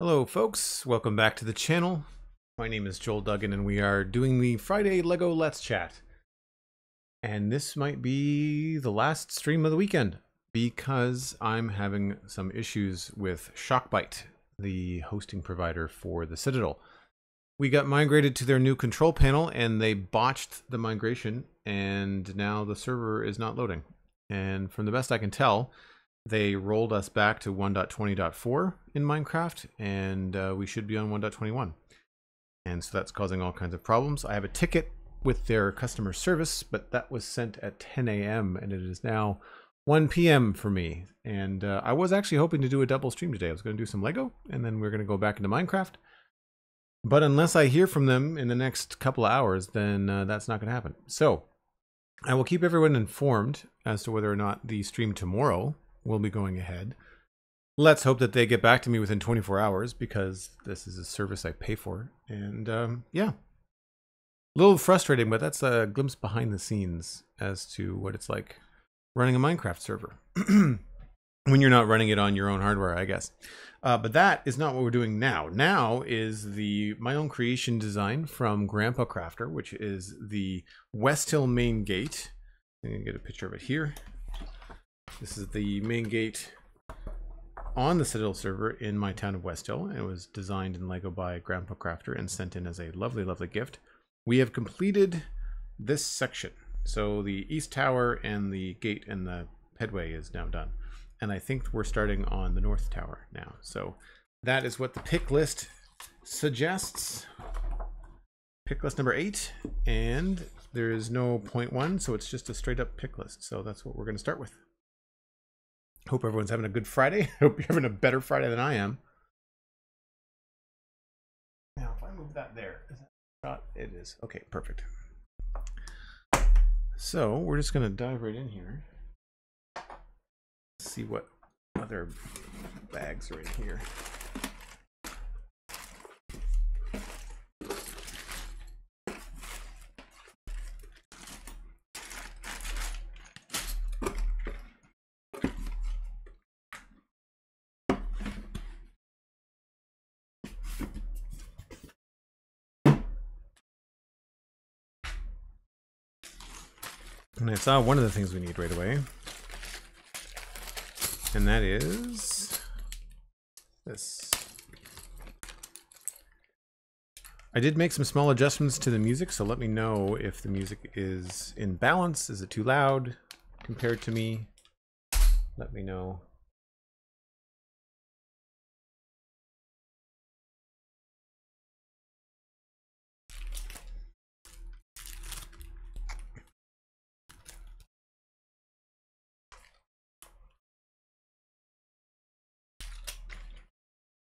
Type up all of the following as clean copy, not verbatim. Hello folks, welcome back to the channel. My name is Joel Duggan and we are doing the Friday LEGO Let's Chat. And this might be the last stream of the weekend because I'm having some issues with Shockbyte, the hosting provider for the Citadel. We got migrated to their new control panel and they botched the migration and now the server is not loading. And from the best I can tell, they rolled us back to 1.20.4 in Minecraft, and we should be on 1.21. And so that's causing all kinds of problems. I have a ticket with their customer service, but that was sent at 10 a.m. and it is now 1 p.m. for me. And I was actually hoping to do a double stream today. I was going to do some LEGO, and then we're going to go back into Minecraft. But unless I hear from them in the next couple of hours, then that's not going to happen. So I will keep everyone informed as to whether or not the stream tomorrow will be going ahead. Let's hope that they get back to me within 24 hours because this is a service I pay for. And yeah, a little frustrating, but that's a glimpse behind the scenes as to what it's like running a Minecraft server when you're not running it on your own hardware, I guess. But that is not what we're doing now. Now is my own creation design from Grandpa Crafter, which is the West Hill main gate. I'm gonna get a picture of it here. This is the main gate on the Citadel server in my town of West Hill. It was designed in LEGO by Grandpa Crafter and sent in as a lovely, lovely gift. We have completed this section. So the east tower and the gate and the headway is now done. And I think we're starting on the north tower now. So that is what the pick list suggests. Pick list number 8. And there is no 0.1, so it's just a straight up pick list. So that's what we're going to start with. Hope everyone's having a good Friday. Hope you're having a better Friday than I am. Now, if I move that there, is that shot? It is. Okay, perfect. So we're just gonna dive right in here. See what other bags are in here. And I saw one of the things we need right away, and that is this. I did make some small adjustments to the music, so let me know if the music is in balance. Is it too loud compared to me? Let me know.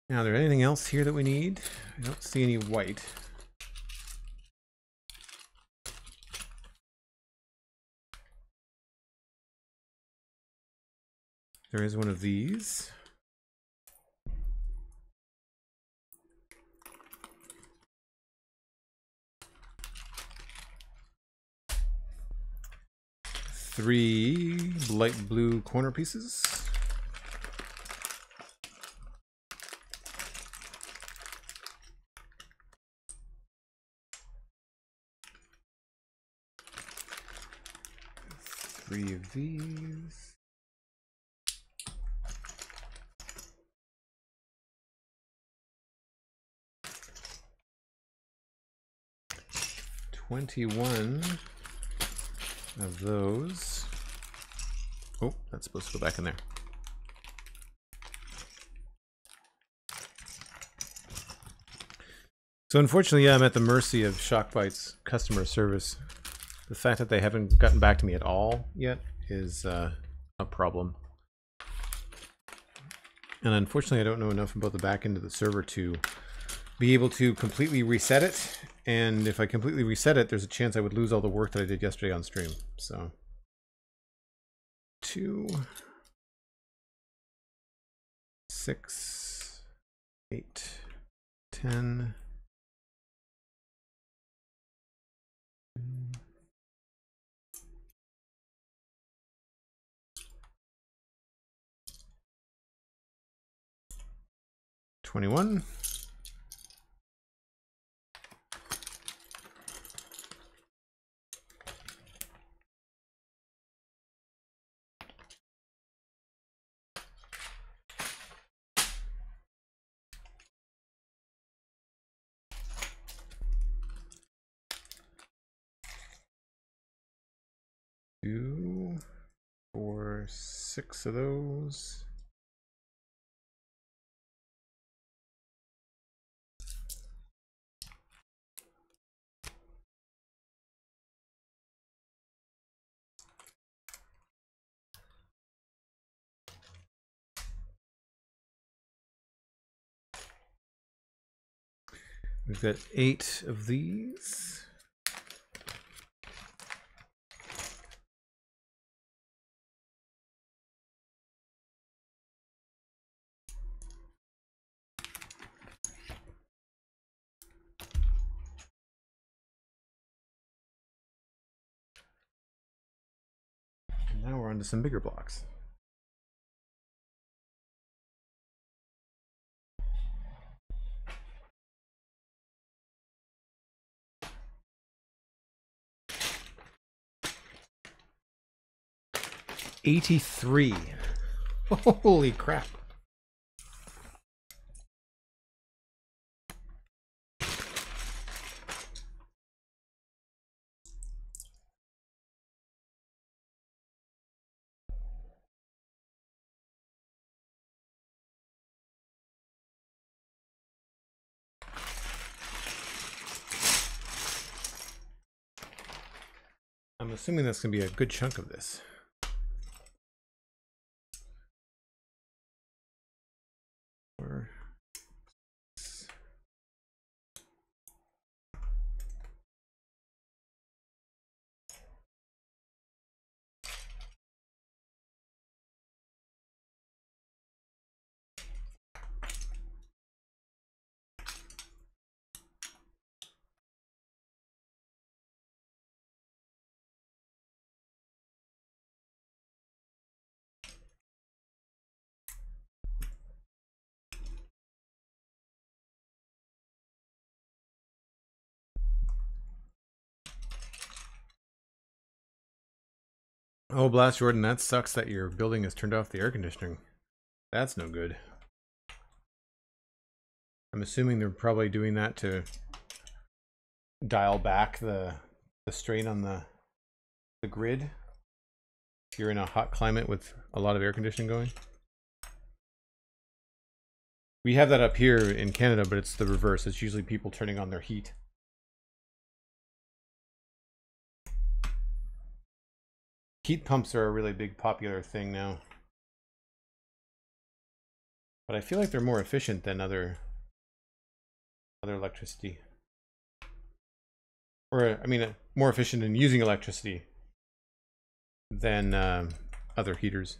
Now, is there anything else here that we need? I don't see any white. There is one of these. Three light blue corner pieces. Three of these. $21 of those. Oh, that's supposed to go back in there. So unfortunately, yeah, I'm at the mercy of Shockbyte's customer service. The fact that they haven't gotten back to me at all yet is a problem. And unfortunately, I don't know enough about the back end of the server to be able to completely reset it. And if I completely reset it, there's a chance I would lose all the work that I did yesterday on stream. So, 2, 6, 8, 10. 25, 21. Two, four, six of those. We've got 8 of these. And now we're onto some bigger blocks. $83. Holy crap. I'm assuming that's going to be a good chunk of this. Oh, Blast Jordan, that sucks that your building has turned off the air conditioning. That's no good. I'm assuming they're probably doing that to dial back the strain on the grid. If you're in a hot climate with a lot of air conditioning going. We have that up here in Canada, but it's the reverse. It's usually people turning on their heat. Heat pumps are a really big popular thing now. But I feel like they're more efficient than other electricity. Or, I mean, more efficient in using electricity than other heaters.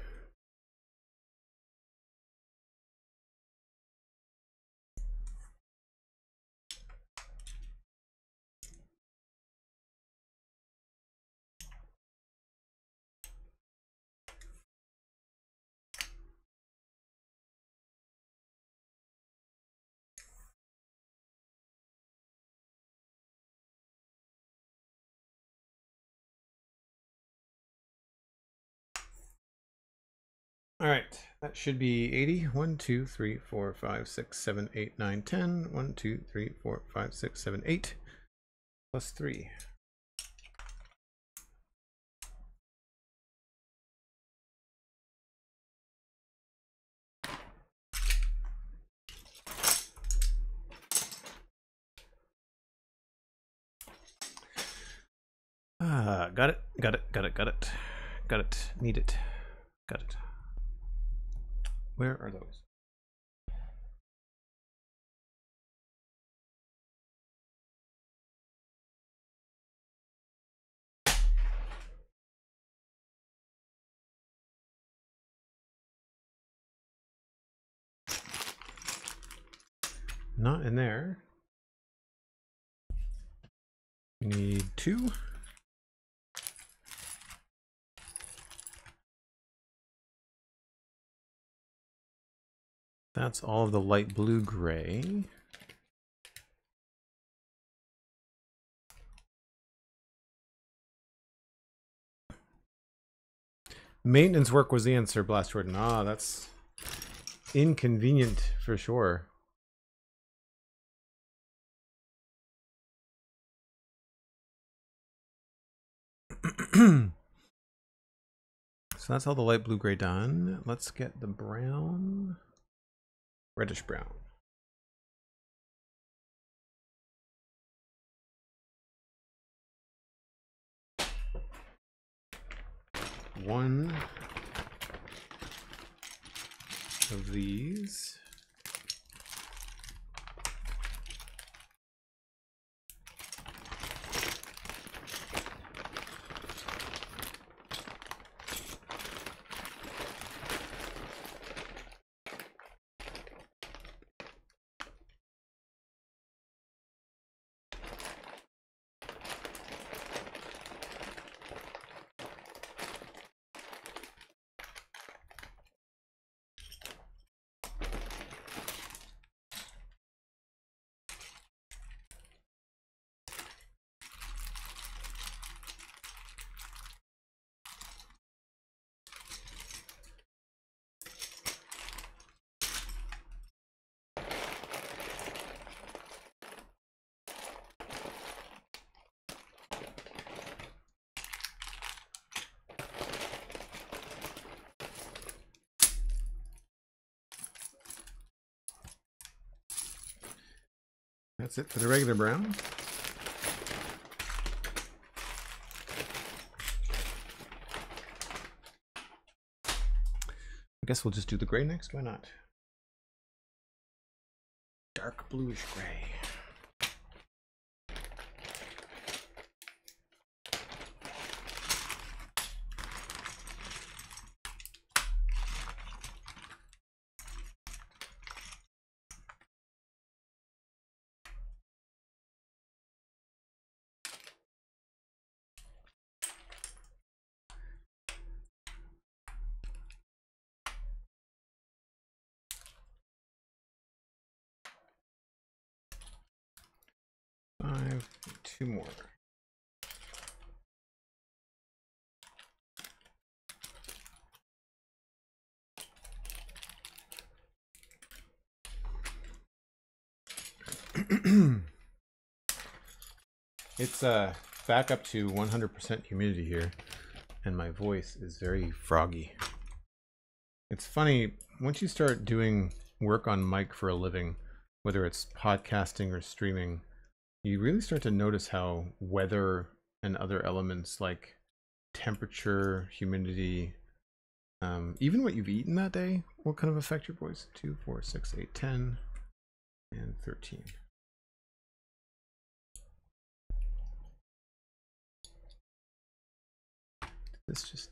All right, that should be 80. 1, 2, 3, 4, 5, 6, 7, 8, 9, 10. 1, 2, 3, 4, 5, 6, 7, 8. Plus 3. Ah, got it, got it, got it, got it. Got it, need it, got it. Where are those? Not in there. We need two. That's all of the light blue gray. Maintenance work was the answer, Blast Jordan. Ah, that's inconvenient for sure. So that's all the light blue gray done. Let's get the brown, reddish brown. One of these. That's it for the regular brown. I guess we'll just do the gray next, why not? Dark bluish gray. Two more. It's back up to 100% humidity here, and my voice is very froggy. It's funny, once you start doing work on mic for a living, whether it's podcasting or streaming, you really start to notice how weather and other elements like temperature, humidity, even what you've eaten that day, will kind of affect your voice. 2, 4, 6, 8, 10, and 13. This just...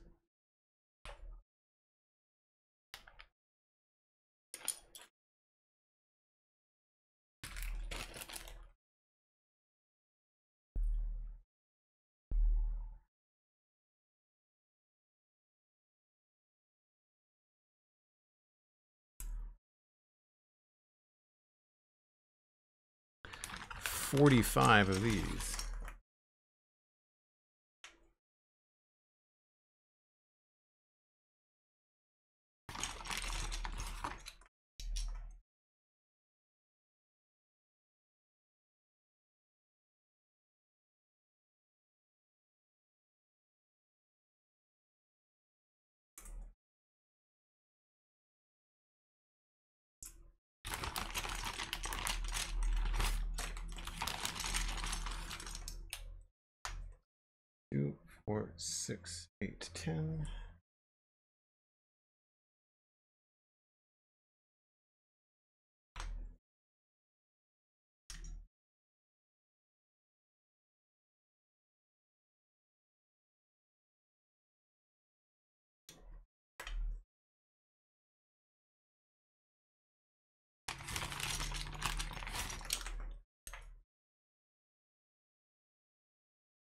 $45 of these. Two, four, six, eight, 10.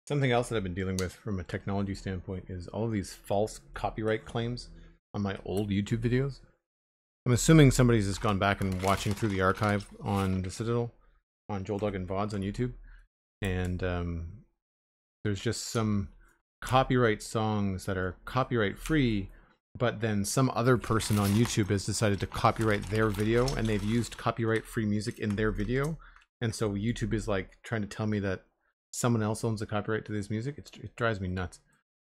Something else that I've been dealing with from a technology standpoint is all of these false copyright claims on my old YouTube videos. I'm assuming somebody's just gone back and watching through the archive on The Citadel, on Joel Duggan VODs on YouTube, and there's just some copyright songs that are copyright free, but then some other person on YouTube has decided to copyright their video, and they've used copyright free music in their video, and so YouTube is like trying to tell me that someone else owns the copyright to this music. It drives me nuts.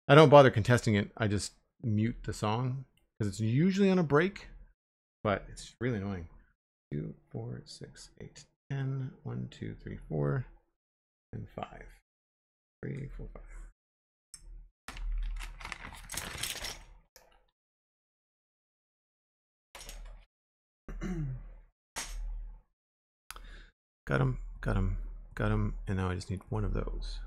I don't bother contesting it. I just mute the song because it's usually on a break, but it's really annoying. 2, 4, 6, 8, 10. 1, 2, 3, 4, and 5. 3, 4, 5. Got him. Got him. Got them, and now I just need one of those.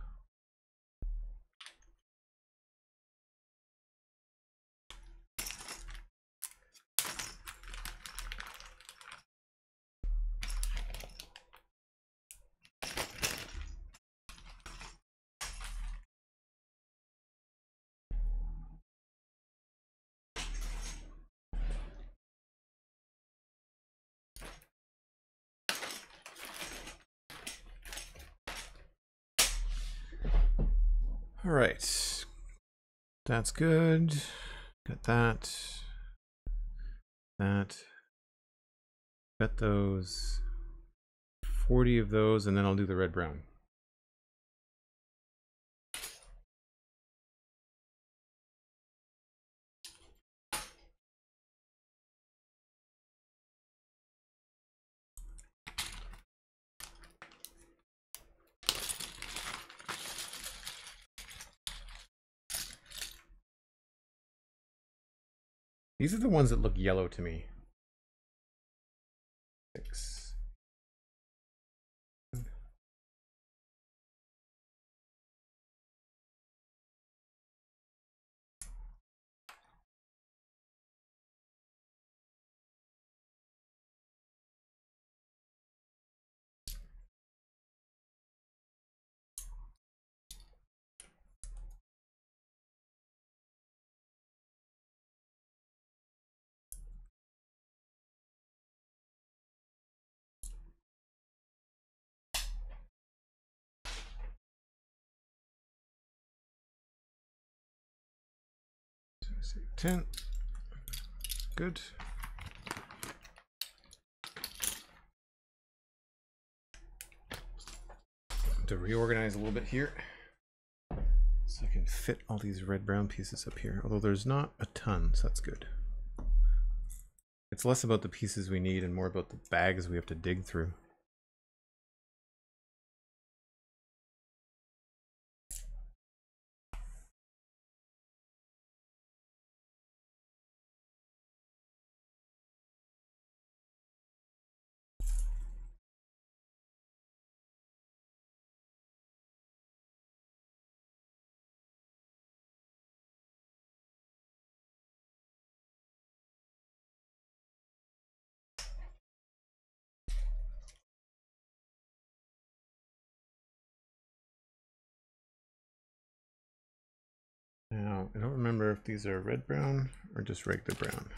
All right, that's good. Got that. That. Got those. 40 of those, and then I'll do the red brown. These are the ones that look yellow to me. 6. Save 10. Good. To reorganize a little bit here, so I can fit all these red-brown pieces up here. Although there's not a ton, so that's good. It's less about the pieces we need and more about the bags we have to dig through. Now, I don't remember if these are red brown or just regular brown.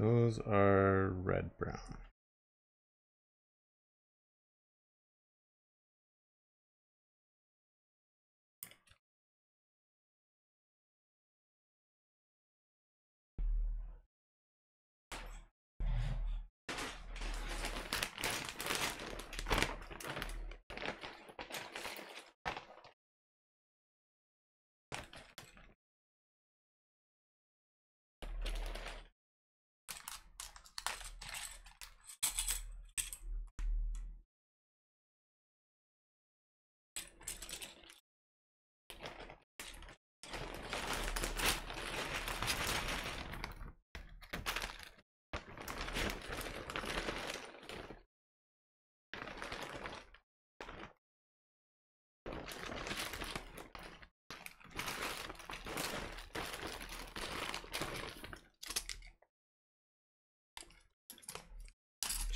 Those are red brown.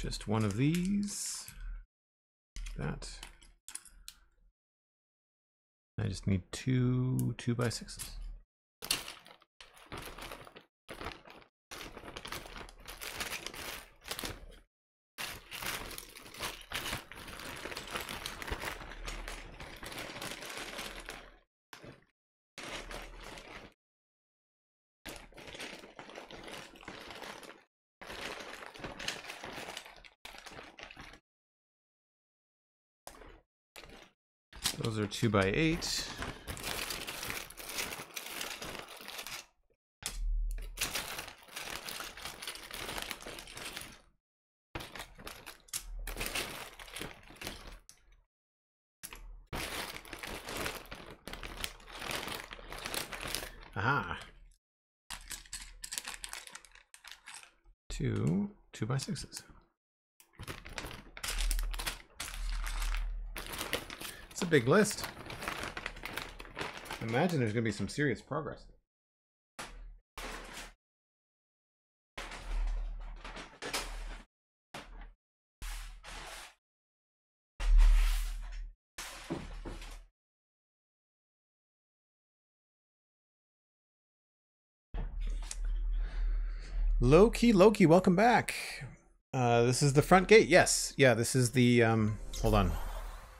Just one of these. that. I just need two 2x6s. Those are 2x8. Aha. 2 2x6s. Big list. Imagine there's gonna be some serious progress. Loki, welcome back. This is the front gate. Yes, yeah, this is the hold on,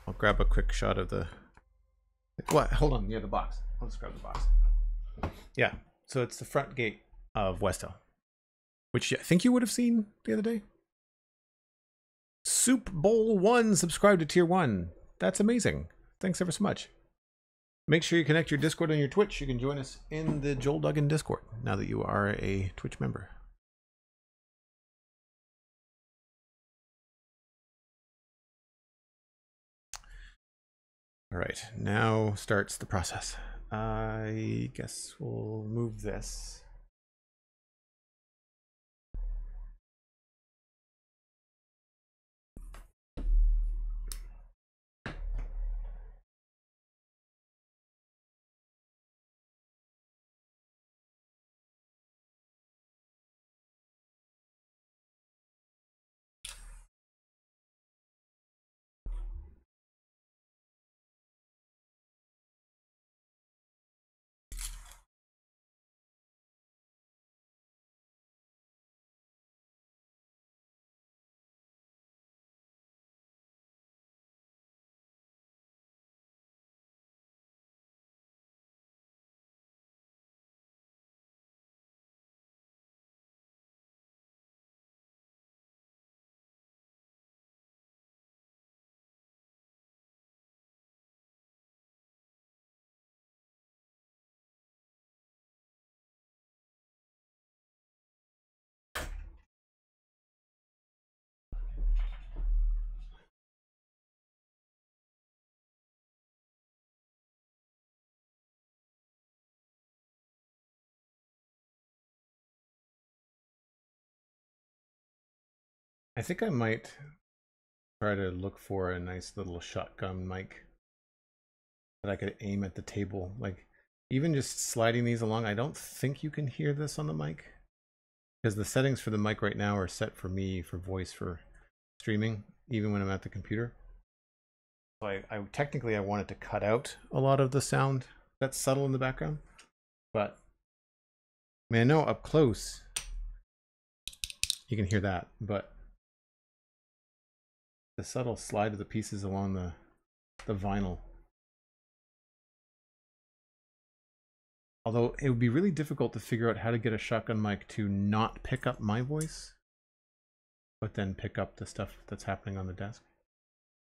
I'll grab a quick shot of the what? Hold on, yeah, the box. Let's grab the box. Yeah, so it's the front gate of West Hill, which I think you would have seen the other day. Soup Bowl 1 subscribed to tier 1. That's amazing. Thanks ever so much. Make sure you connect your Discord and your Twitch. You can join us in the Joel Duggan Discord now that you are a Twitch member. All right, now starts the process. I guess we'll move this. I think I might try to look for a nice little shotgun mic that I could aim at the table. Like, even just sliding these along, I don't think you can hear this on the mic, because the settings for the mic right now are set for me, for voice, for streaming, even when I'm at the computer. So I technically, I wanted to cut out a lot of the sound that's subtle in the background, but I mean, I know up close you can hear that, but the subtle slide of the pieces along the vinyl. Although it would be really difficult to figure out how to get a shotgun mic to not pick up my voice, but then pick up the stuff that's happening on the desk.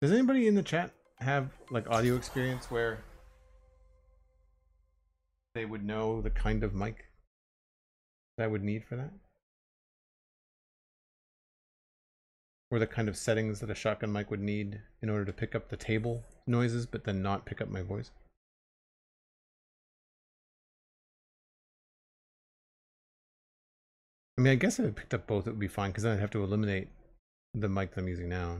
Does anybody in the chat have like audio experience where they would know the kind of mic that I would need for that? Or the kind of settings that a shotgun mic would need in order to pick up the table noises, but then not pick up my voice. I mean, I guess if I picked up both, it would be fine, because then I'd have to eliminate the mic that I'm using now.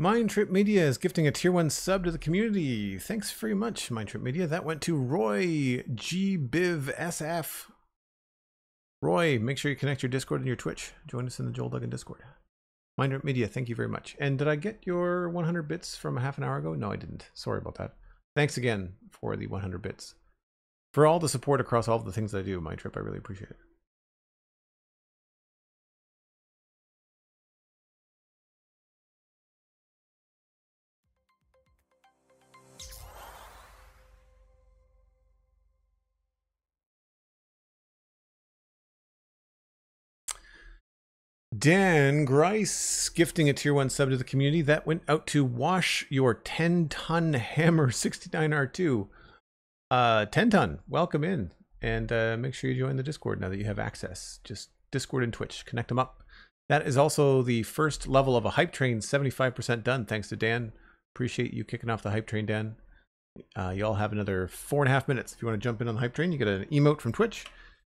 MindTripMedia is gifting a tier 1 sub to the community. Thanks very much, MindTripMedia. That went to Roy GBivSF. Roy, make sure you connect your Discord and your Twitch. Join us in the Joel Duggan Discord. MindTripMedia, thank you very much. And did I get your 100 bits from half an hour ago? No, I didn't. Sorry about that. Thanks again for the 100 bits. For all the support across all the things that I do, MindTrip, I really appreciate it. Dan Grice gifting a tier 1 sub to the community. That went out to Wash Your 10-Ton Hammer 69R2. 10-Ton, welcome in. And make sure you join the Discord now that you have access. Just Discord and Twitch. Connect them up. That is also the first level of a hype train, 75% done. Thanks to Dan. Appreciate you kicking off the hype train, Dan. You all have another 4.5 minutes. If you want to jump in on the hype train, you get an emote from Twitch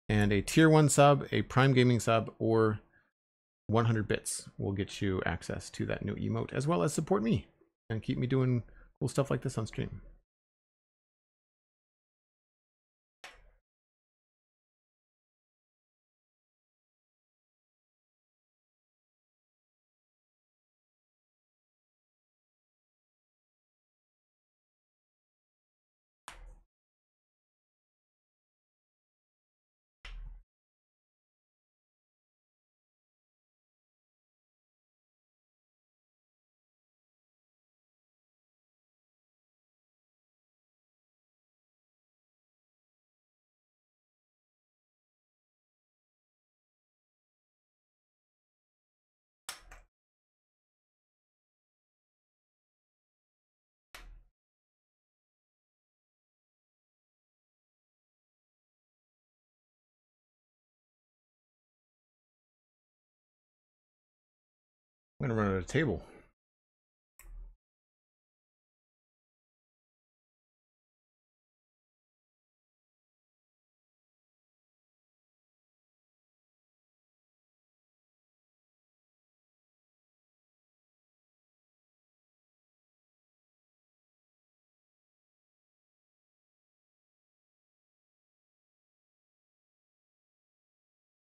and a tier 1 sub, a Prime Gaming sub, or 100 bits will get you access to that new emote, as well as support me and keep me doing cool stuff like this on stream. I'm gonna run out of table.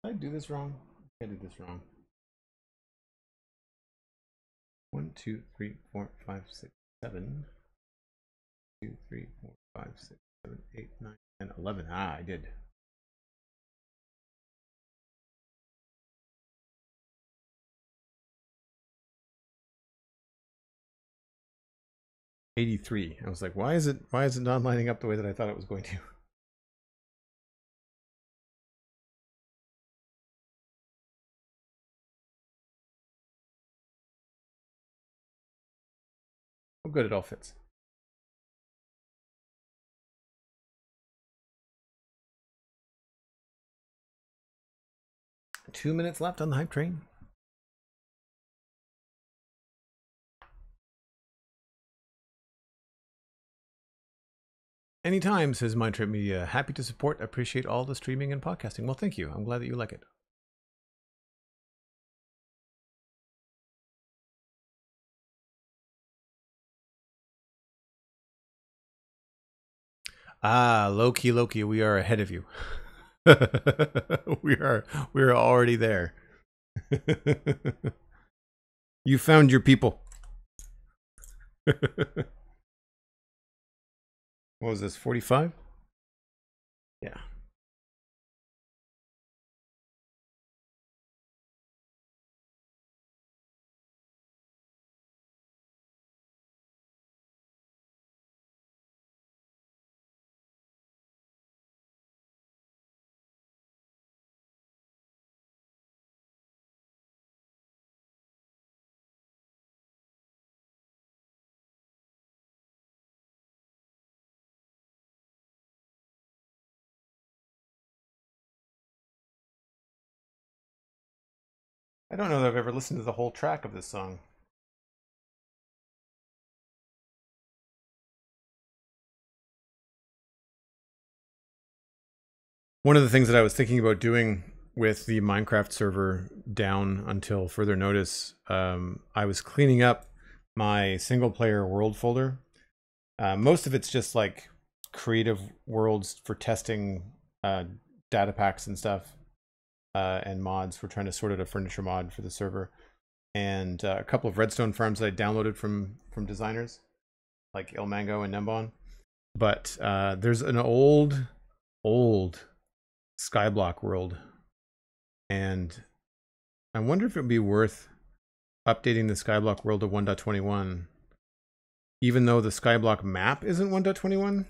Did I do this wrong? I did this wrong. 1, 2, 3, 4, 5, 6, 7, 8, 9, and 11. Ah, I did. $83. I was like, why is it not lining up the way that I thought it was going to? Oh, good, it all fits. Two 2 minutes left on the hype train. Anytime, says MindTripMedia. Happy to support. Appreciate all the streaming and podcasting. Well, thank you. I'm glad that you like it. Ah, Loki, Loki, we are ahead of you. we are already there. You found your people. What was this, 45? Yeah. I don't know that I've ever listened to the whole track of this song. One of the things that I was thinking about doing with the Minecraft server down until further notice, I was cleaning up my single player world folder. Most of it's just like creative worlds for testing data packs and stuff, and mods. We're trying to sort out a furniture mod for the server, and a couple of redstone farms that I downloaded from designers like Ilmango and Nembon. But there's an old Skyblock world, and I wonder if it would be worth updating the Skyblock world to 1.21, even though the Skyblock map isn't 1.21.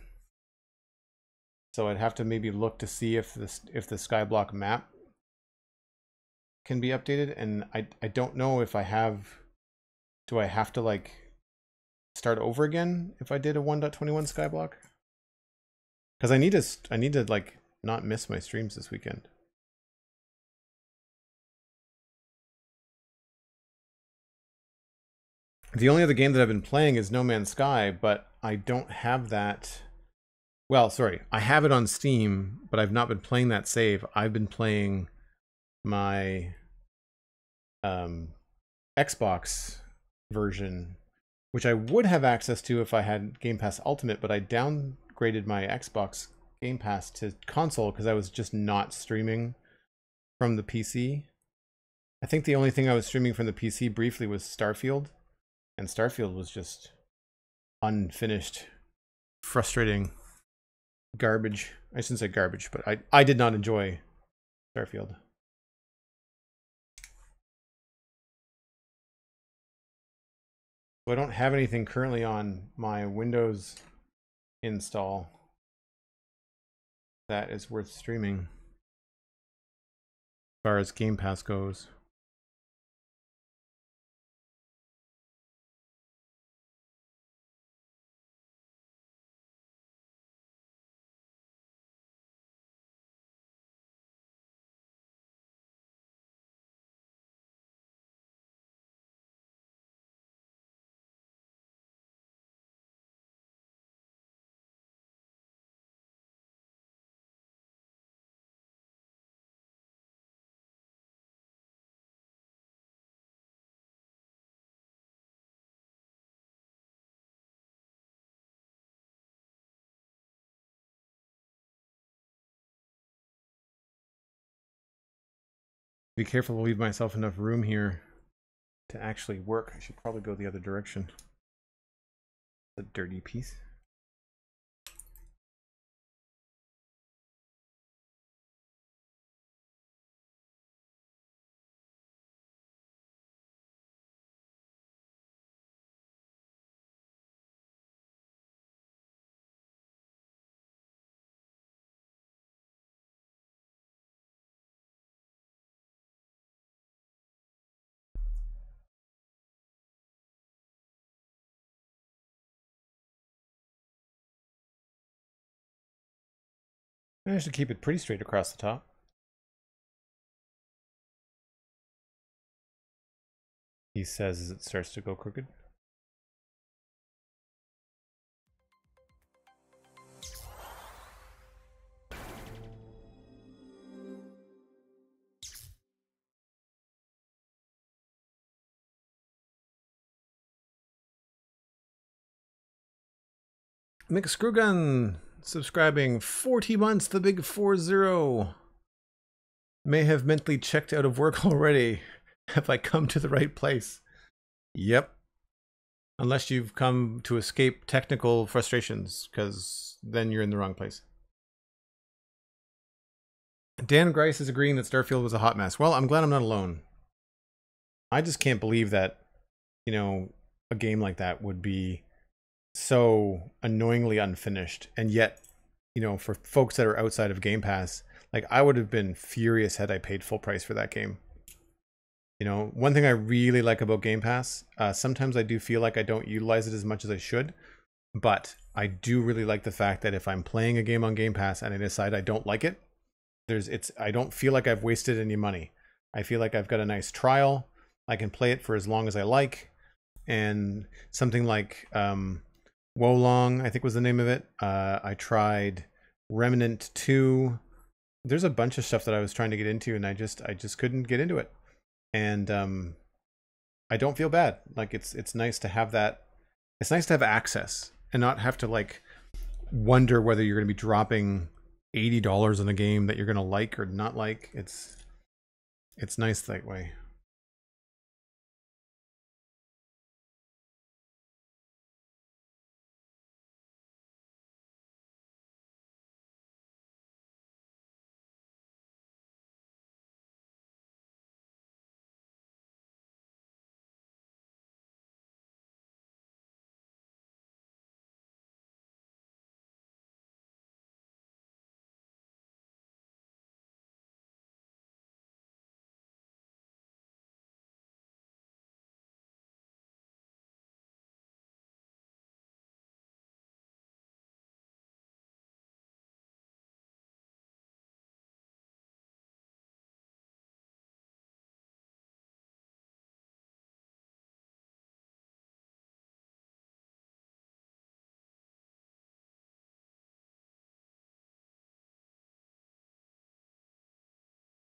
So I'd have to maybe look to see if the Skyblock map can be updated, and I don't know if I have. Do I have to like start over again if I did a 1.21 Skyblock? Because I need to like not miss my streams this weekend. The only other game that I've been playing is No Man's Sky, but I don't have that. Well, sorry, I have it on Steam, but I've not been playing that save. I've been playing my Xbox version, which I would have access to if I had Game Pass Ultimate, but I downgraded my Xbox Game Pass to console because I was just not streaming from the PC. I think the only thing I was streaming from the PC briefly was Starfield. And Starfield was just unfinished, frustrating garbage. I shouldn't say garbage, but I did not enjoy Starfield. So I don't have anything currently on my Windows install that is worth streaming as far as Game Pass goes. Be careful to leave myself enough room here to actually work. I should probably go the other direction. The dirty piece. I managed to keep it pretty straight across the top. He says as it starts to go crooked. McScrewgunn subscribing 40 months, the big 40. May have mentally checked out of work already. Have I come to the right place? Yep. Unless you've come to escape technical frustrations, because then you're in the wrong place. Dan Grice is agreeing that Starfield was a hot mess. Well, I'm glad I'm not alone. I just can't believe that, you know, a game like that would be so annoyingly unfinished, and yet, you know, for folks that are outside of Game Pass, like, I would have been furious had I paid full price for that game. You know, one thing I really like about Game Pass, sometimes I do feel like I don't utilize it as much as I should, but I do really like the fact that if I'm playing a game on Game Pass and I decide I don't like it, I don't feel like I've wasted any money. I feel like I've got a nice trial. I can play it for as long as I like, and something like Wo Long, I think was the name of it. I tried Remnant 2. There's a bunch of stuff that I was trying to get into, and I just couldn't get into it. And I don't feel bad. Like, it's nice to have that. It's nice to have access and not have to like wonder whether you're going to be dropping $80 in a game that you're going to like or not like. It's nice that way.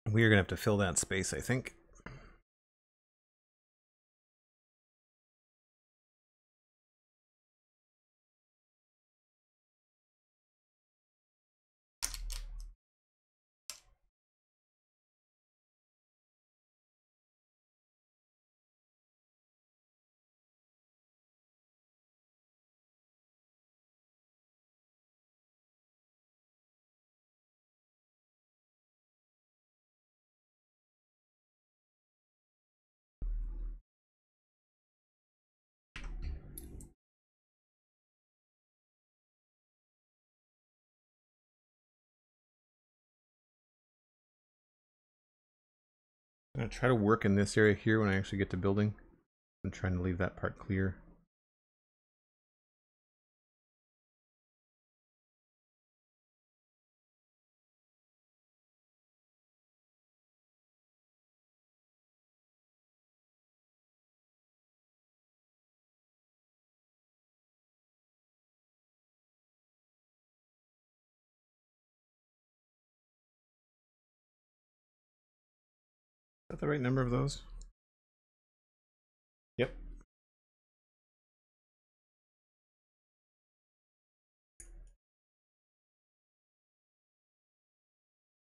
We are going to have to fill that space, I think. I'm going to try to work in this area here when I actually get to building. I'm trying to leave that part clear. Is that the right number of those? Yep.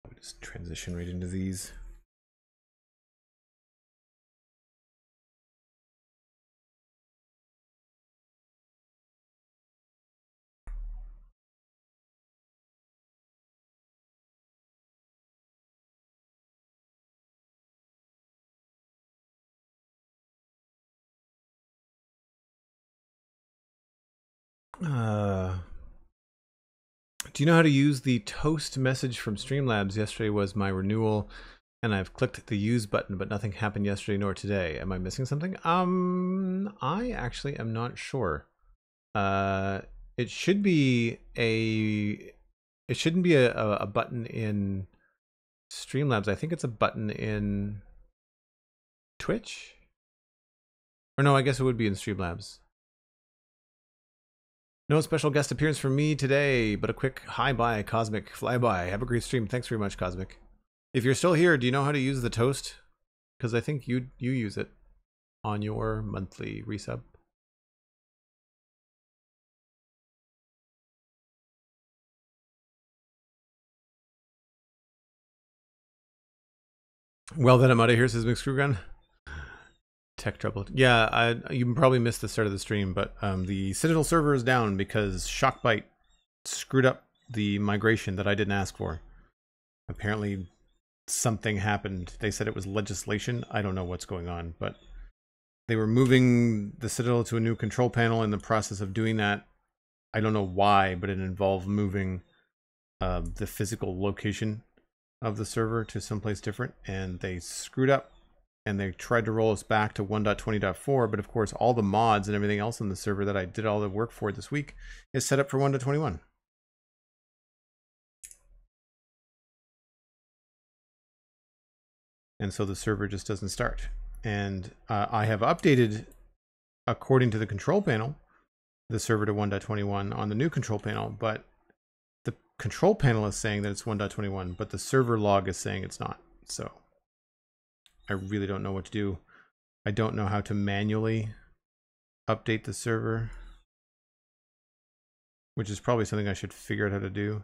I'll just transition right into these. Do you know how to use the toast message from Streamlabs? Yesterday was my renewal and I've clicked the use button, but nothing happened yesterday nor today. Am I missing something? I actually am not sure. It should be a, it shouldn't be a button in Streamlabs. I think it's a button in Twitch, or no, I guess it would be in Streamlabs. No special guest appearance from me today, but a quick hi-bye, Cosmic, fly-by. Have a great stream. Thanks very much, Cosmic. If you're still here, do you know how to use the toast? Because I think you use it on your monthly resub. Well, then I'm out of here, says McScrewgunn. Tech trouble. Yeah, you probably missed the start of the stream, but the Citadel server is down because Shockbyte screwed up the migration that I didn't ask for. Apparently something happened. They said it was legislation. I don't know what's going on, but they were moving the Citadel to a new control panel. In the process of doing that, I don't know why, but it involved moving the physical location of the server to someplace different, and they screwed up. And they tried to roll us back to 1.20.4, but of course all the mods and everything else on the server that I did all the work for this week is set up for 1.21. And so the server just doesn't start. And I have updated, according to the control panel, the server to 1.21 on the new control panel, but the control panel is saying that it's 1.21, but the server log is saying it's not. So I really don't know what to do. I don't know how to manually update the server, which is probably something I should figure out how to do.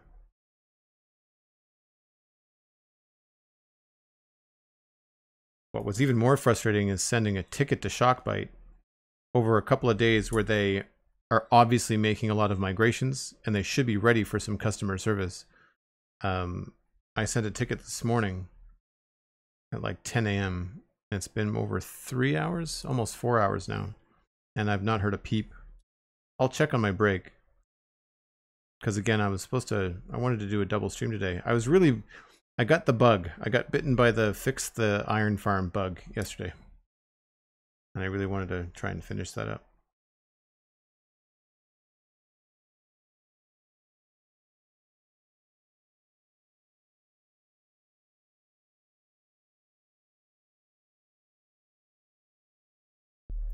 But what's even more frustrating is sending a ticket to Shockbyte over a couple of days where they are obviously making a lot of migrations and they should be ready for some customer service. I sent a ticket this morning at like 10 a.m. and it's been over 3 hours, almost 4 hours now, and I've not heard a peep. I'll check on my break, because again, I wanted to do a double stream today. I got the bug. I got bitten by the fix the iron farm bug yesterday, and I really wanted to try and finish that up.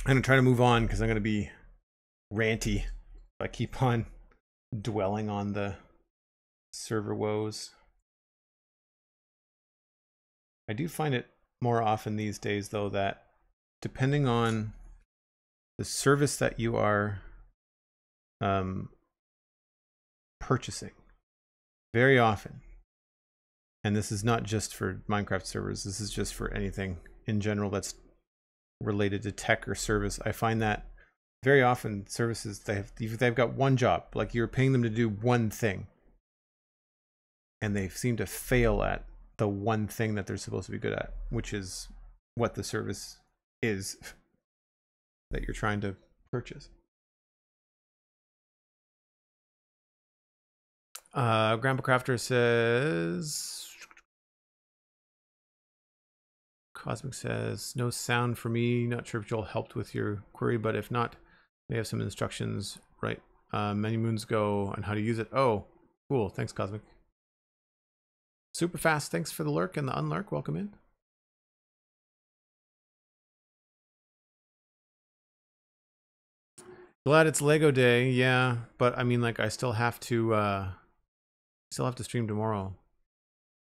I'm going to try to move on because I'm going to be ranty if I keep on dwelling on the server woes. I do find it more often these days, though, that depending on the service that you are purchasing, very often, and this is not just for Minecraft servers, this is just for anything in general that's related to tech or service, I find that very often services, they've got one job, like you're paying them to do one thing, and they seem to fail at the one thing that they're supposed to be good at, which is what the service is that you're trying to purchase. Grandpa Crafter says, Cosmic says, no sound for me. Not sure if Joel helped with your query, but if not, they have some instructions, right? Many moons ago on how to use it. Oh, cool. Thanks, Cosmic. Super fast. Thanks for the lurk and the unlurk. Welcome in. Glad it's LEGO day. Yeah, but I mean, like, I still have to stream tomorrow,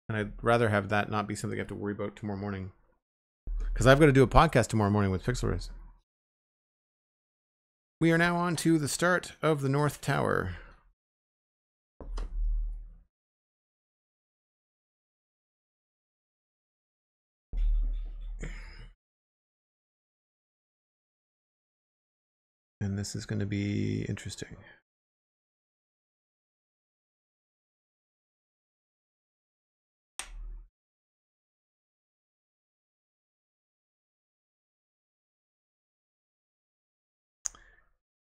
and I'd rather have that not be something I have to worry about tomorrow morning. Because I've got to do a podcast tomorrow morning with Pixel Race. We are now on to the start of the North Tower. And this is going to be interesting.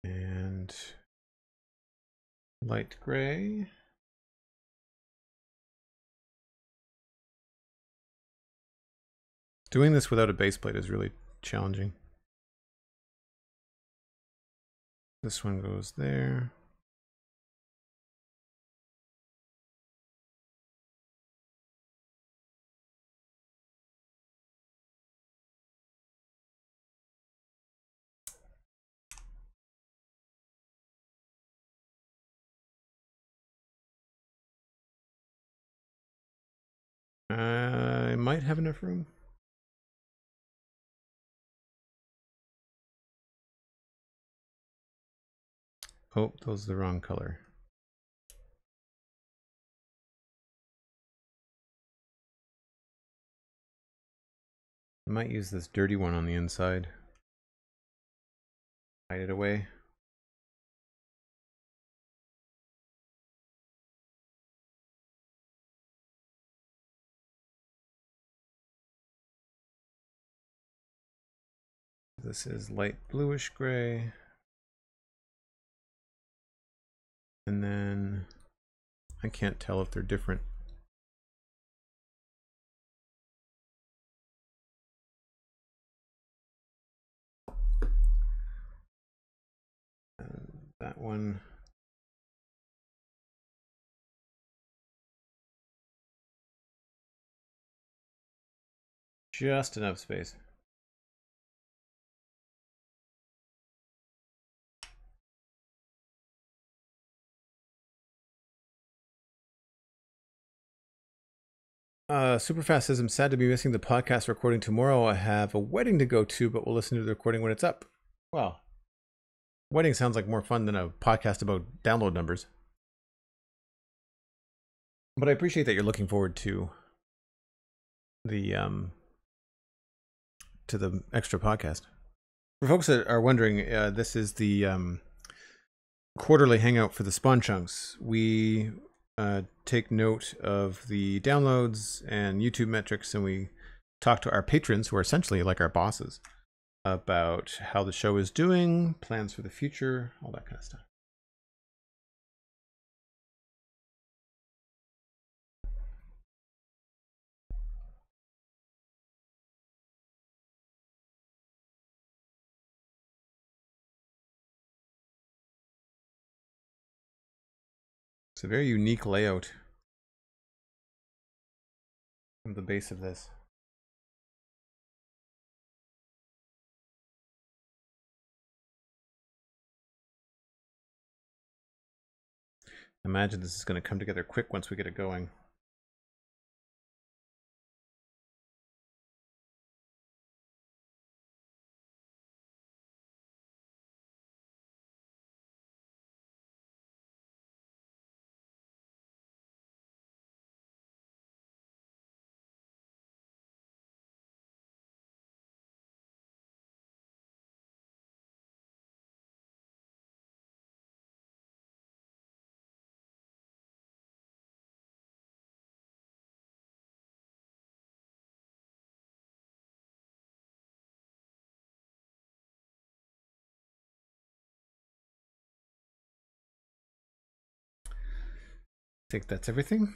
And light gray. Doing this without a base plate is really challenging. This one goes there. I might have enough room. Oh, those are the wrong color. I might use this dirty one on the inside. Hide it away. This is light bluish gray. And then I can't tell if they're different. And that one. Just enough space. Superfast says, I'm sad to be missing the podcast recording tomorrow. I have a wedding to go to, but we'll listen to the recording when it's up. Wow. Wedding sounds like more fun than a podcast about download numbers. But I appreciate that you're looking forward to the extra podcast. For folks that are wondering, this is the quarterly hangout for the Spawn Chunks. We take note of the downloads and YouTube metrics, and we talk to our patrons, who are essentially like our bosses, about how the show is doing, plans for the future, all that kind of stuff. It's a very unique layout from the base of this. I imagine this is going to come together quick once we get it going. I think that's everything.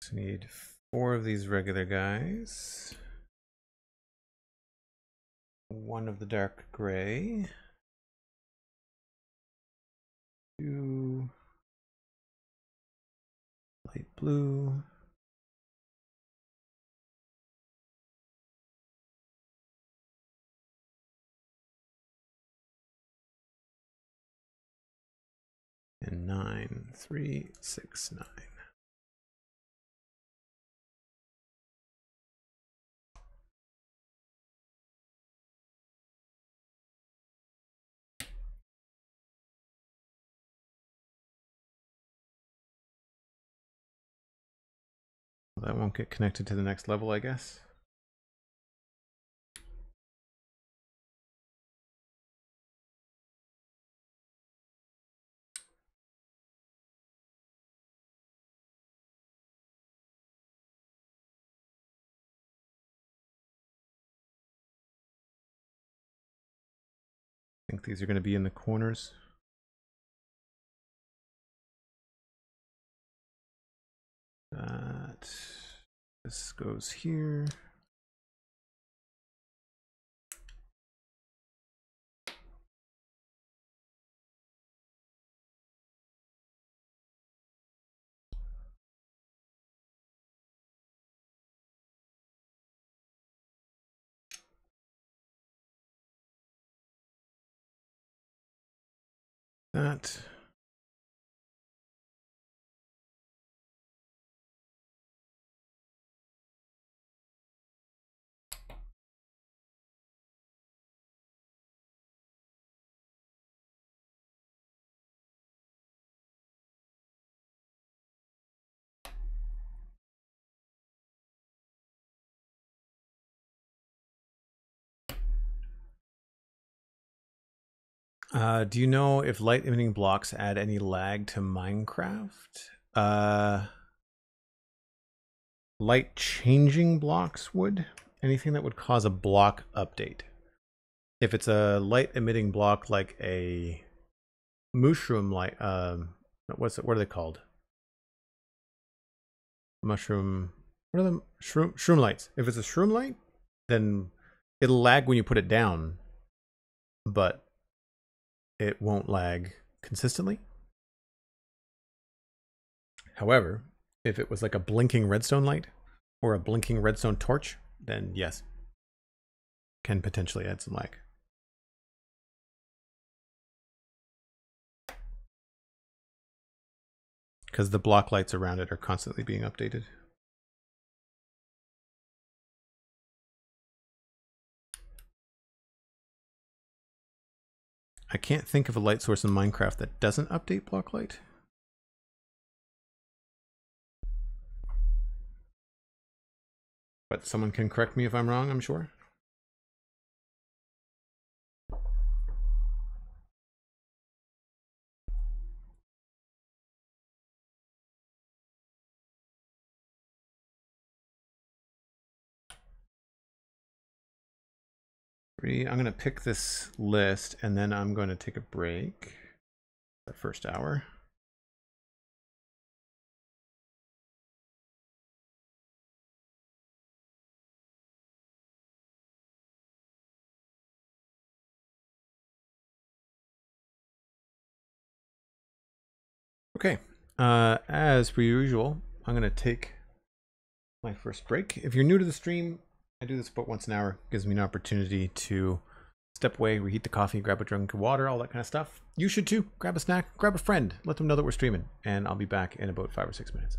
So we need 4 of these regular guys, 1 of the dark gray, 2 light blue, 9, 3, 6, 9. Well, that won't get connected to the next level, I guess. I think these are going to be in the corners. This goes here. That. Do you know if light emitting blocks add any lag to Minecraft? Light changing blocks would. Anything that would cause a block update. If it's a light emitting block like a mushroom light, what are they called? Mushroom, what are them? Shroom lights. If it's a shroom light, then it'll lag when you put it down, but it won't lag consistently. However, if it was like a blinking redstone light or a blinking redstone torch, then yes, can potentially add some lag. Because the block lights around it are constantly being updated. I can't think of a light source in Minecraft that doesn't update block light. But someone can correct me if I'm wrong, I'm sure. I'm going to pick this list and then I'm going to take a break for the first hour. Okay, as per usual, I'm going to take my first break. If you're new to the stream, I do this about once an hour. It gives me an opportunity to step away, reheat the coffee, grab a drink of water, all that kind of stuff. You should too. Grab a snack, grab a friend, let them know that we're streaming, and I'll be back in about 5 or 6 minutes.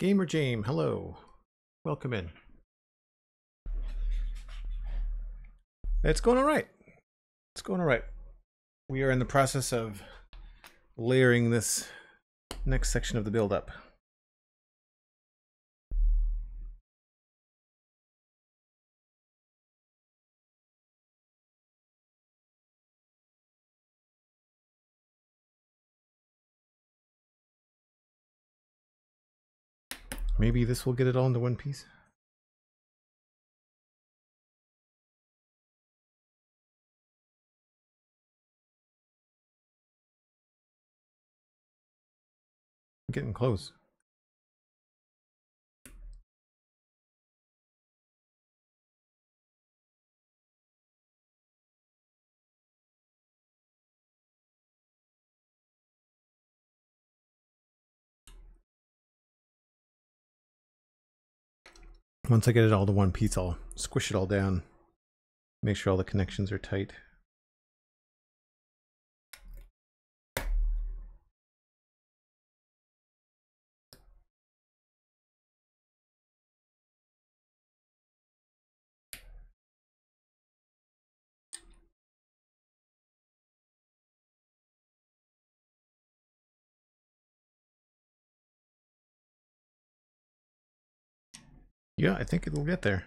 Gamer Jam, hello. Welcome in. It's going all right. It's going all right. We are in the process of layering this next section of the build up. Maybe this will get it all into one piece. I'm getting close. Once I get it all to one piece, I'll squish it all down, make sure all the connections are tight. Yeah, I think it will get there.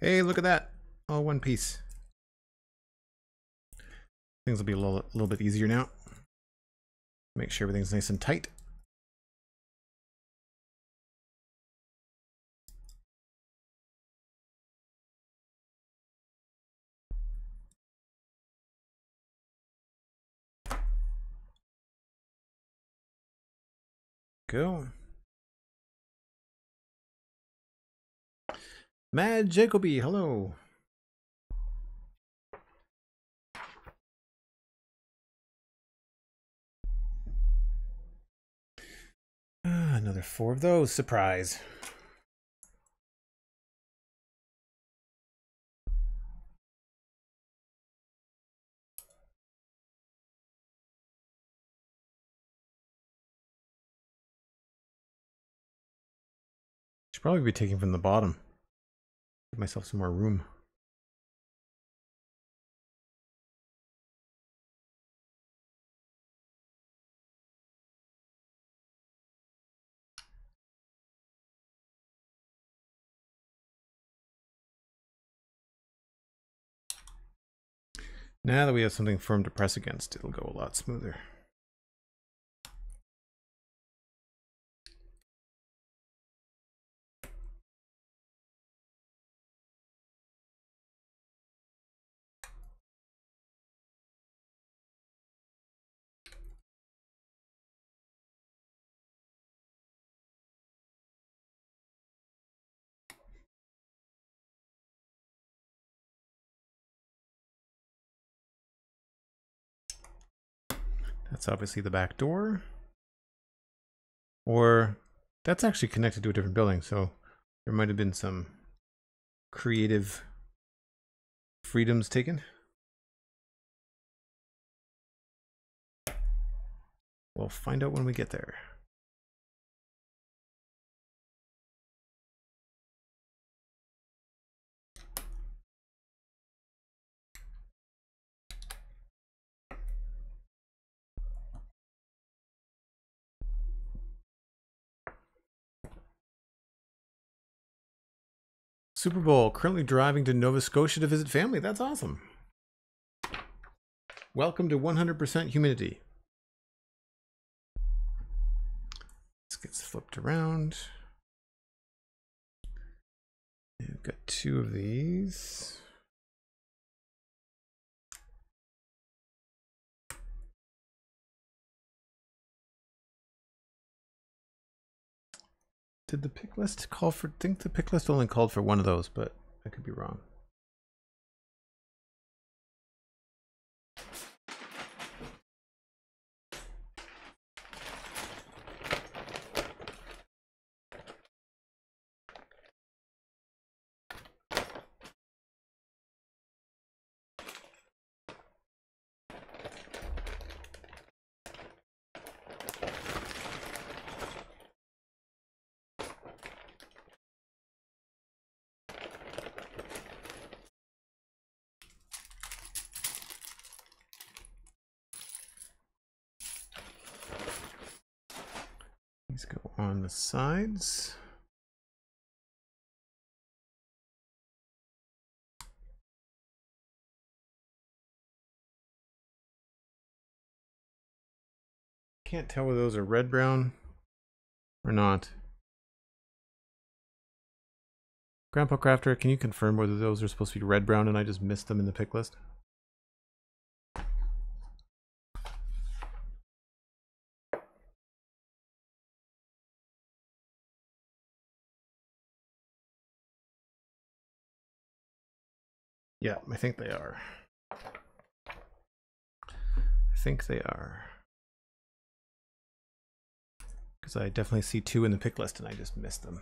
Hey, look at that. All one piece. Things will be a little bit easier now. Make sure everything's nice and tight. Go. Mad Jacoby, hello. Another four of those, surprise. Probably be taking from the bottom. Give myself some more room. Now that we have something firm to press against, it'll go a lot smoother. That's obviously the back door. Or that's actually connected to a different building, so there might have been some creative freedoms taken. We'll find out when we get there. Super Bowl, currently driving to Nova Scotia to visit family. That's awesome. Welcome to 100% humidity. This gets flipped around. We've got two of these. Did the pick list call for? I think the pick list only called for one of those, but I could be wrong. Let's go on the sides. Can't tell whether those are red brown or not. Grandpa Crafter, can you confirm whether those are supposed to be red brown and I just missed them in the pick list? Yeah, I think they are. I think they are. Because I definitely see two in the pick list and I just missed them.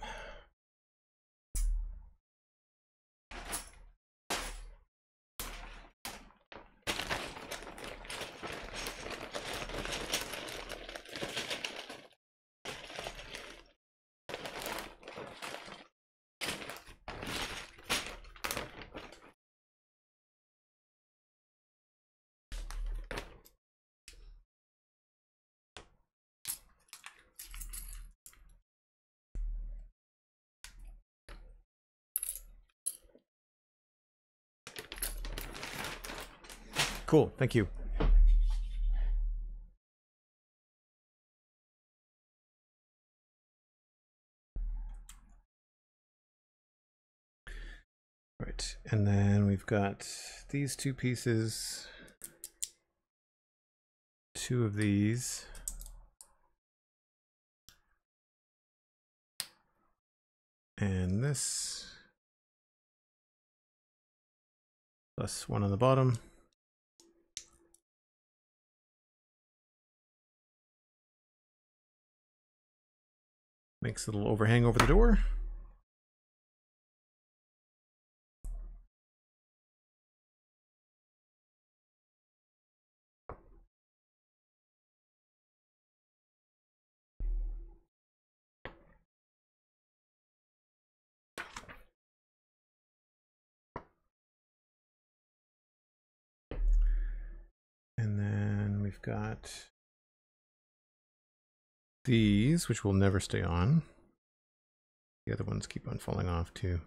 Cool, thank you. Right, and then we've got these two pieces, two of these. And this, plus one on the bottom. Makes a little overhang over the door. And then we've got these, which will never stay on. The other ones keep on falling off too.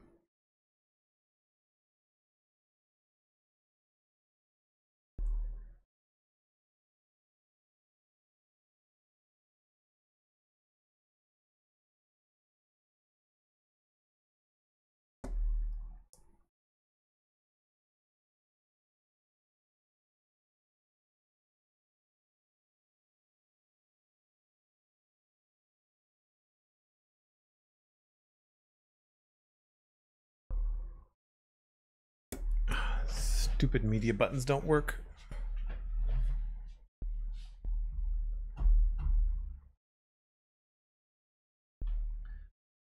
Stupid media buttons don't work.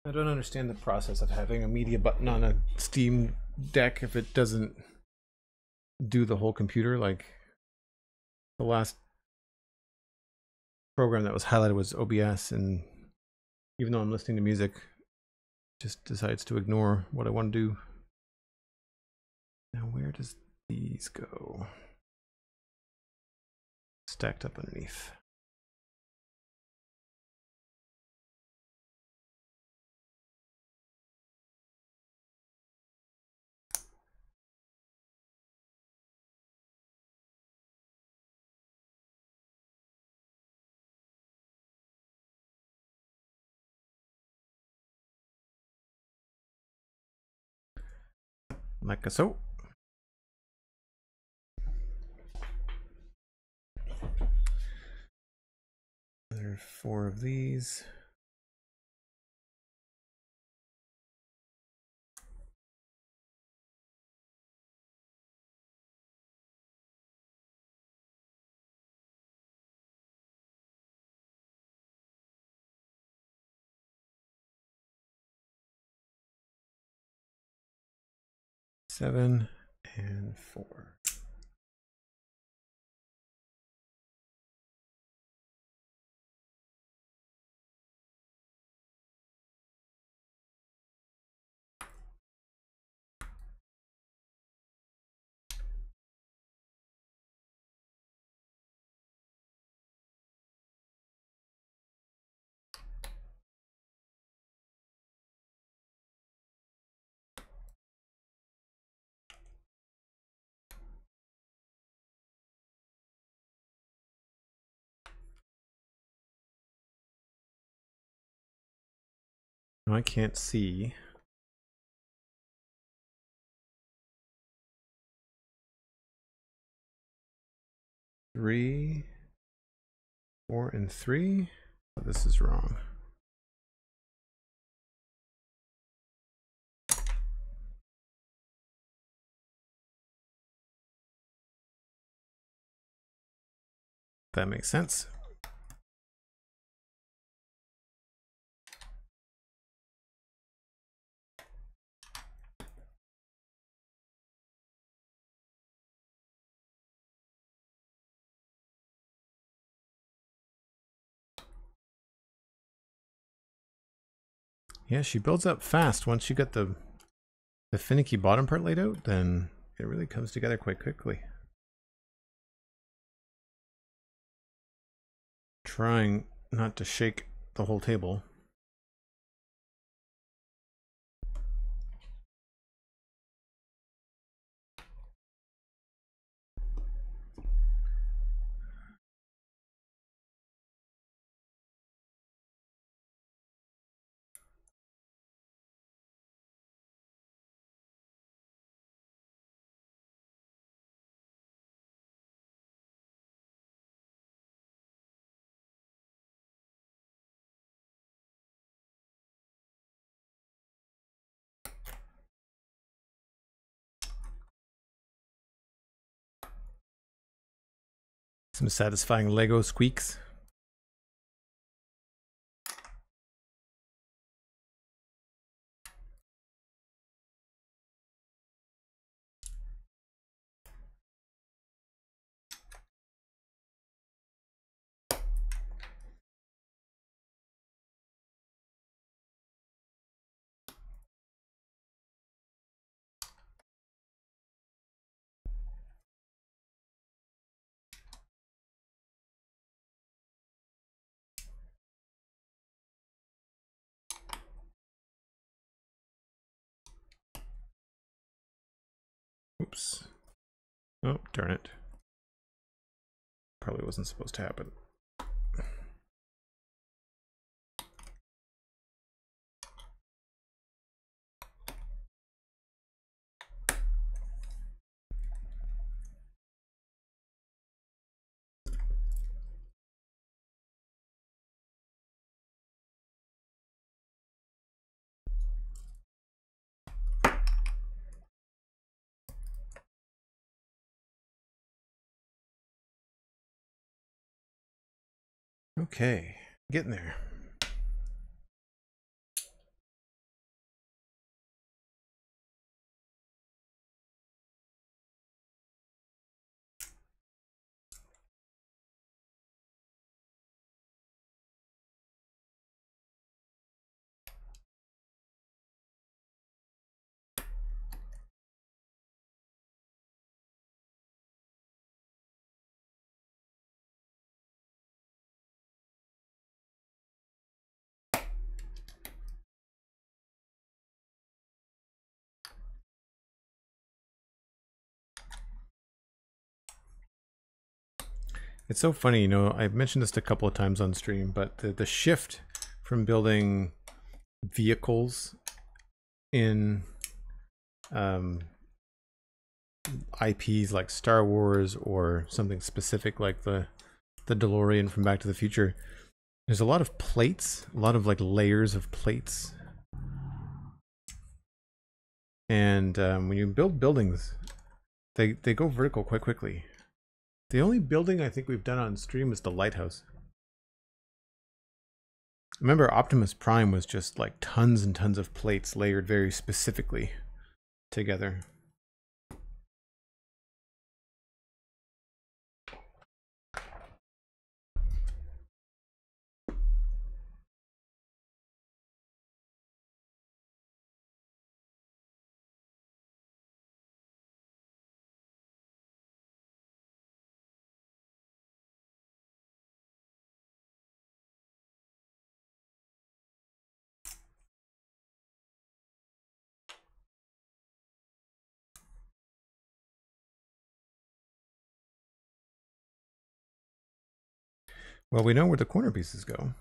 I don't understand the process of having a media button on a Steam Deck if it doesn't do the whole computer. Like, the last program that was highlighted was OBS, and even though I'm listening to music, it just decides to ignore what I want to do. Now, where does these go? Stacked up underneath. Like so. There are four of these. Seven and four. I can't see. Three, 4, and 3. Oh, this is wrong. That makes sense. Yeah, she builds up fast. Once you get the finicky bottom part laid out, then it really comes together quite quickly. Trying not to shake the whole table. Some satisfying Lego squeaks. Oops. Oh, darn it. Probably wasn't supposed to happen. Okay, getting there. It's so funny, you know, I've mentioned this a couple of times on stream, but the shift from building vehicles in IPs like Star Wars or something specific like the DeLorean from Back to the Future, there's a lot of plates, a lot of like layers of plates. And when you build buildings, they go vertical quite quickly. The only building I think we've done on stream is the lighthouse. Remember, Optimus Prime was just like tons and tons of plates layered very specifically together. Well, we know where the corner pieces go.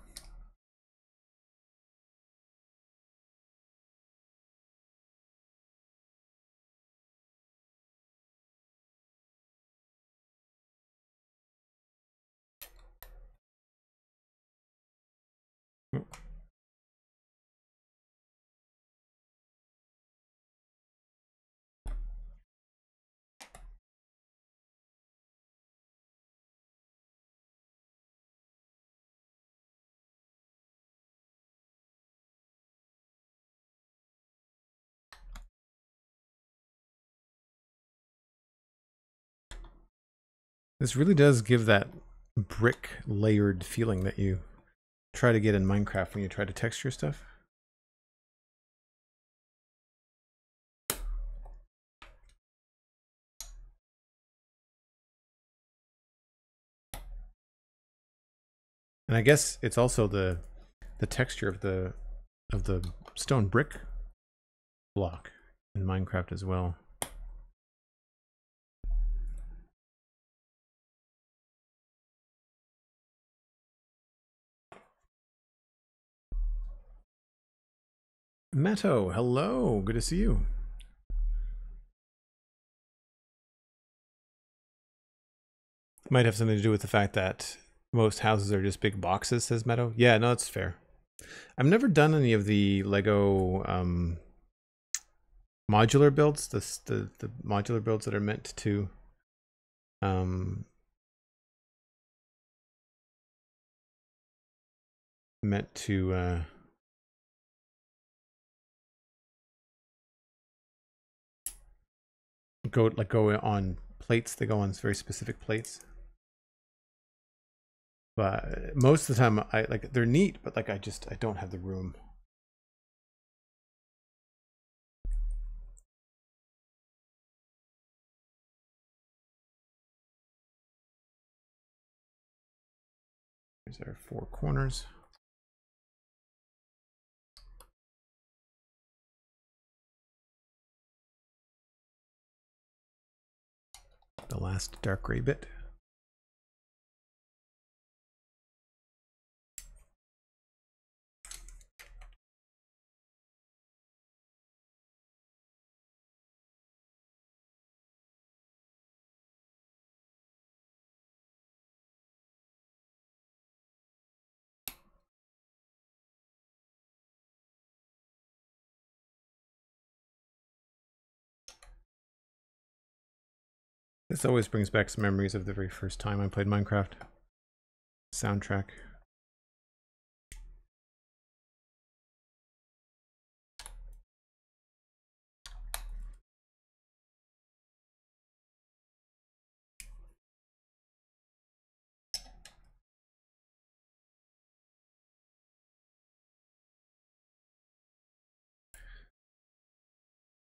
This really does give that brick layered feeling that you try to get in Minecraft when you try to texture stuff. And I guess it's also the texture of the stone brick block in Minecraft as well. Matto, hello, good to see you. Might have something to do with the fact that most houses are just big boxes, says Matto. Yeah, no, that's fair. I've never done any of the LEGO modular builds, the modular builds that are meant to go on plates. They go on very specific plates, but most of the time I like, they're neat, but like I don't have the room. There's our four corners. The last dark gray bit. This always brings back some memories of the very first time I played Minecraft. Soundtrack.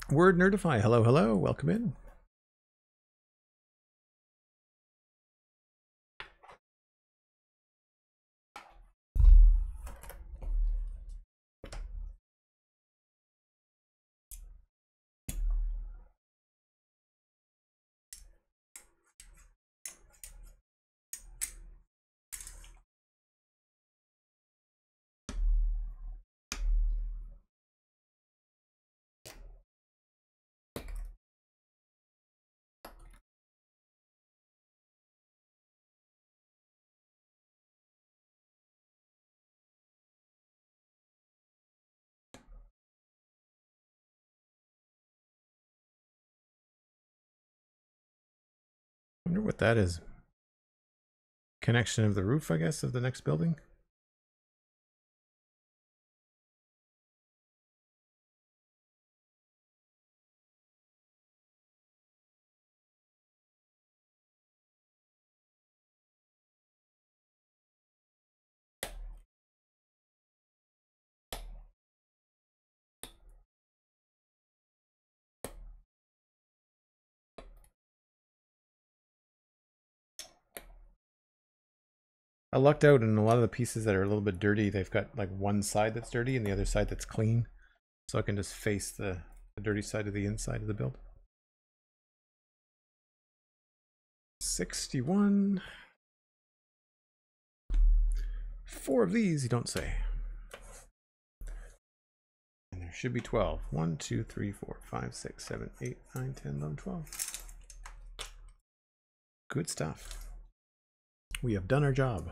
Word Nerdify, hello, hello, welcome in. I wonder what that is. Connection of the roof, I guess, of the next building. I lucked out in a lot of the pieces that are a little bit dirty. They've got like one side that's dirty and the other side that's clean. So I can just face the dirty side of the inside of the build. 61. 4 of these, you don't say. And there should be 12. 1, 2, 3, 4, 5, 6, 7, 8, 9, 10, 11, 12. Good stuff. We have done our job.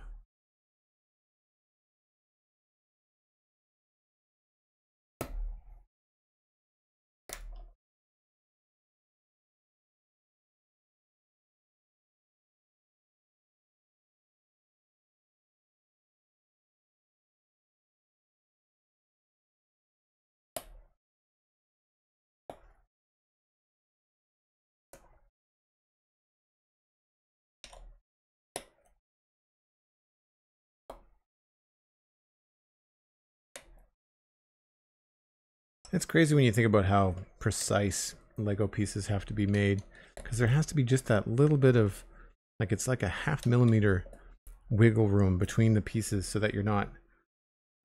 It's crazy when you think about how precise Lego pieces have to be made, because there has to be just that little bit of, like, it's like a ½ millimeter wiggle room between the pieces so that you're not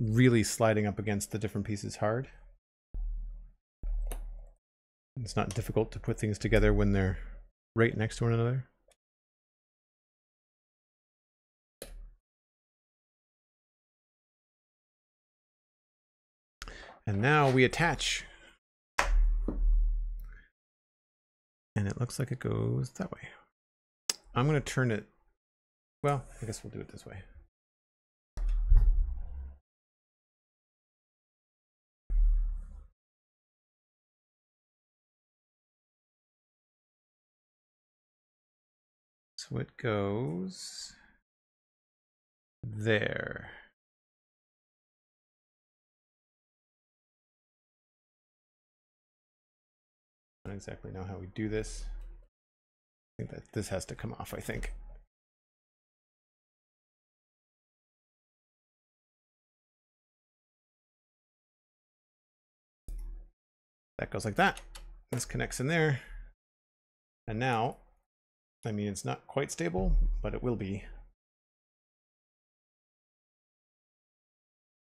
really sliding up against the different pieces hard. It's not difficult to put things together when they're right next to one another. And now we attach. And it looks like it goes that way. I'm going to turn it, well, I guess we'll do it this way. So it goes there. I don't exactly know how we do this. I think that this has to come off, I think. That goes like that. This connects in there. And now, I mean, it's not quite stable, but it will be.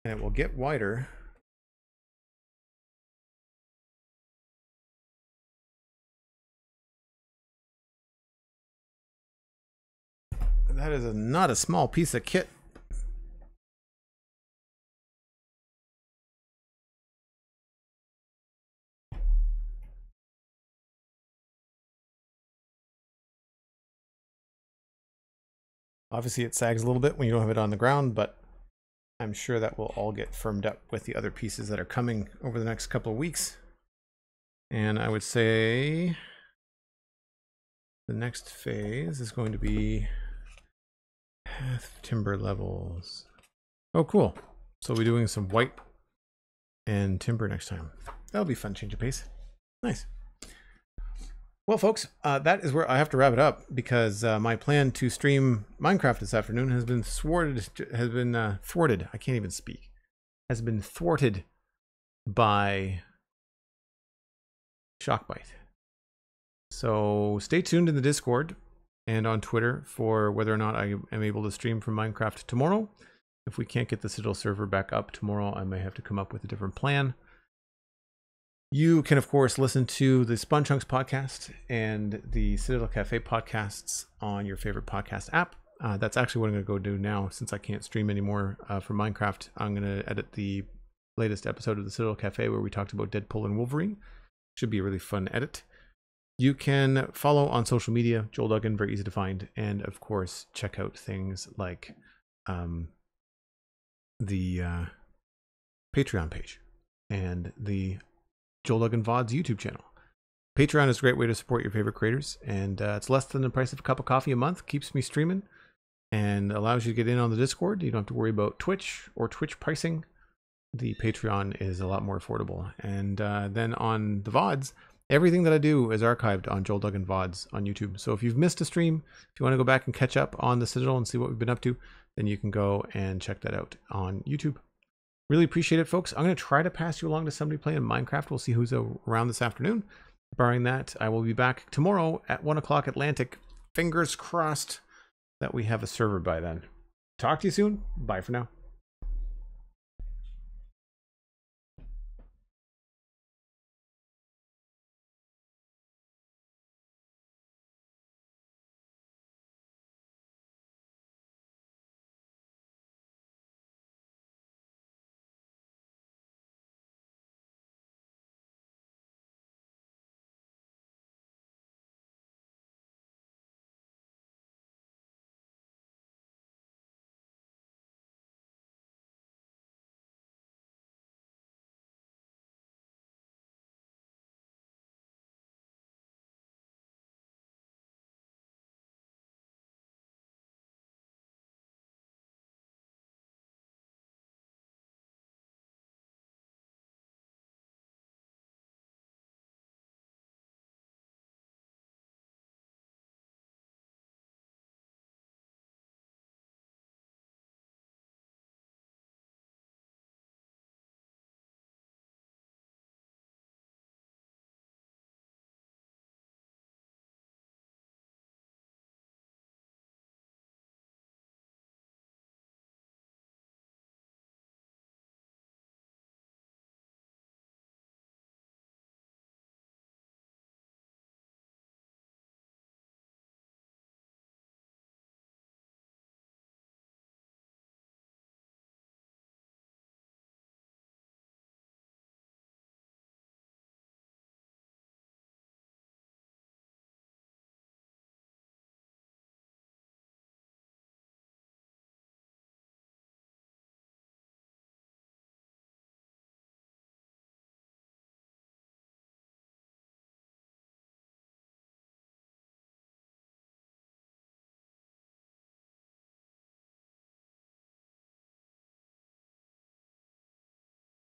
And it will get wider. That is not a small piece of kit. Obviously it sags a little bit when you don't have it on the ground, but I'm sure that will all get firmed up with the other pieces that are coming over the next couple of weeks. And I would say the next phase is going to be path timber levels. Oh, cool. So we're doing some white and timber next time. That'll be fun, change of pace. Nice. Well, folks, that is where I have to wrap it up, because my plan to stream Minecraft this afternoon has been thwarted. I can't even speak. Has been thwarted by Shockbyte. So stay tuned in the Discord and on Twitter for whether or not I am able to stream from Minecraft tomorrow. If we can't get the Citadel server back up tomorrow, I may have to come up with a different plan. You can, of course, listen to the Spawn Chunks podcast and the Citadel Cafe podcasts on your favorite podcast app. That's actually what I'm going to go do now, since I can't stream anymore from Minecraft. I'm going to edit the latest episode of the Citadel Cafe where we talked about Deadpool and Wolverine. Should be a really fun edit. You can follow on social media, Joel Duggan, very easy to find. And of course, check out things like the Patreon page and the Joel Duggan VODs YouTube channel. Patreon is a great way to support your favorite creators. And it's less than the price of a cup of coffee a month, keeps me streaming, and allows you to get in on the Discord. You don't have to worry about Twitch or Twitch pricing. The Patreon is a lot more affordable. And then on the VODs, everything that I do is archived on Joel Duggan VODs on YouTube. So if you've missed a stream, if you want to go back and catch up on the Citadel and see what we've been up to, then you can go and check that out on YouTube. Really appreciate it, folks. I'm going to try to pass you along to somebody playing Minecraft. We'll see who's around this afternoon. Barring that, I will be back tomorrow at 1 o'clock Atlantic. Fingers crossed that we have a server by then. Talk to you soon. Bye for now.